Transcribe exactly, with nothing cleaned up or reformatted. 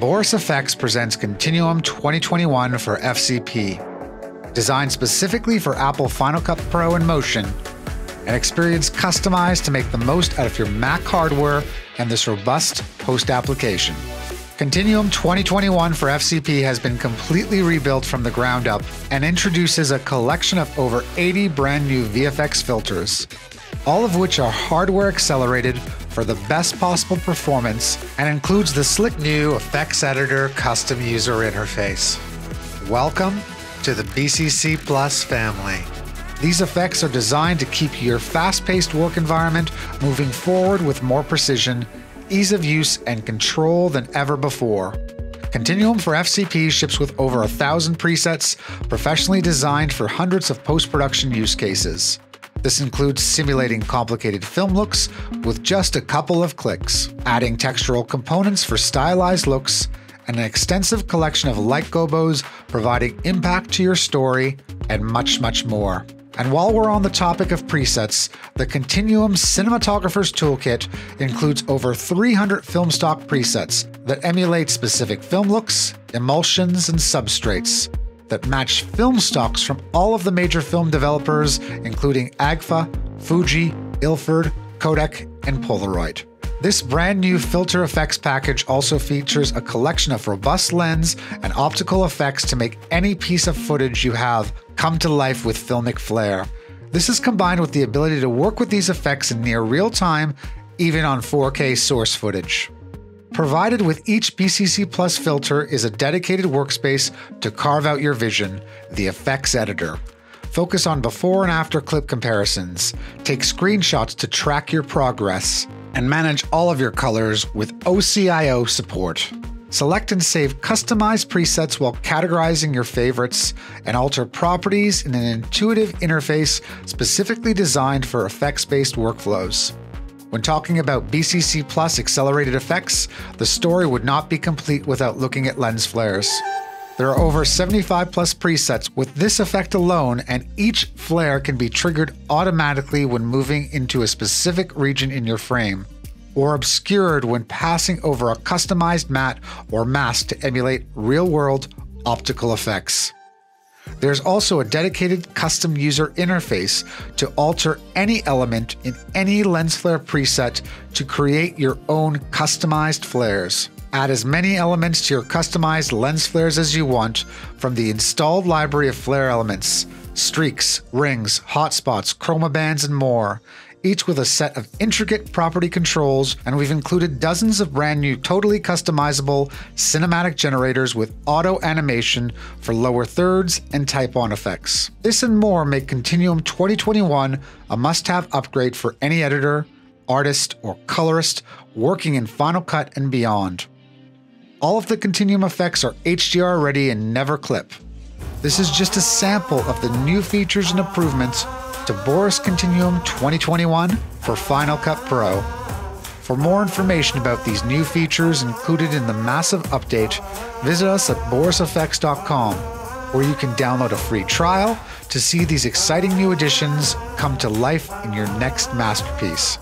Boris F X presents Continuum twenty twenty-one for F C P. Designed specifically for Apple Final Cut Pro and Motion, an experience customized to make the most out of your Mac hardware and this robust host application. Continuum twenty twenty-one for F C P has been completely rebuilt from the ground up and introduces a collection of over eighty brand new V F X filters, all of which are hardware accelerated for the best possible performance and includes the slick new Effects Editor custom user interface. Welcome to the B C C plus family. These effects are designed to keep your fast-paced work environment moving forward with more precision, ease of use, and control than ever before. Continuum for F C P ships with over a thousand presets, professionally designed for hundreds of post-production use cases. This includes simulating complicated film looks with just a couple of clicks, adding textural components for stylized looks, and an extensive collection of light gobos providing impact to your story, and much, much more. And while we're on the topic of presets, the Continuum Cinematographer's Toolkit includes over three hundred film stock presets that emulate specific film looks, emulsions, and substrates that match film stocks from all of the major film developers, including Agfa, Fuji, Ilford, Kodak, and Polaroid. This brand new filter effects package also features a collection of robust lens and optical effects to make any piece of footage you have come to life with filmic flair. This is combined with the ability to work with these effects in near real time, even on four K source footage. Provided with each B C C plus filter is a dedicated workspace to carve out your vision, the Effects Editor. Focus on before and after clip comparisons, take screenshots to track your progress, and manage all of your colors with O C I O support. Select and save customized presets while categorizing your favorites, and alter properties in an intuitive interface specifically designed for effects-based workflows. When talking about B C C plus accelerated effects, the story would not be complete without looking at lens flares. There are over seventy-five plus presets with this effect alone, and each flare can be triggered automatically when moving into a specific region in your frame, or obscured when passing over a customized matte or mask to emulate real-world optical effects. There's also a dedicated custom user interface to alter any element in any lens flare preset to create your own customized flares. Add as many elements to your customized lens flares as you want from the installed library of flare elements, streaks, rings, hotspots, chroma bands, and more, each with a set of intricate property controls, and we've included dozens of brand new totally customizable cinematic generators with auto animation for lower thirds and type-on effects. This and more make Continuum twenty twenty-one a must-have upgrade for any editor, artist, or colorist working in Final Cut and beyond. All of the Continuum effects are H D R ready and never clip. This is just a sample of the new features and improvements to Boris Continuum twenty twenty-one for Final Cut Pro. For more information about these new features included in the massive update, visit us at boris f x dot com, where you can download a free trial to see these exciting new additions come to life in your next masterpiece.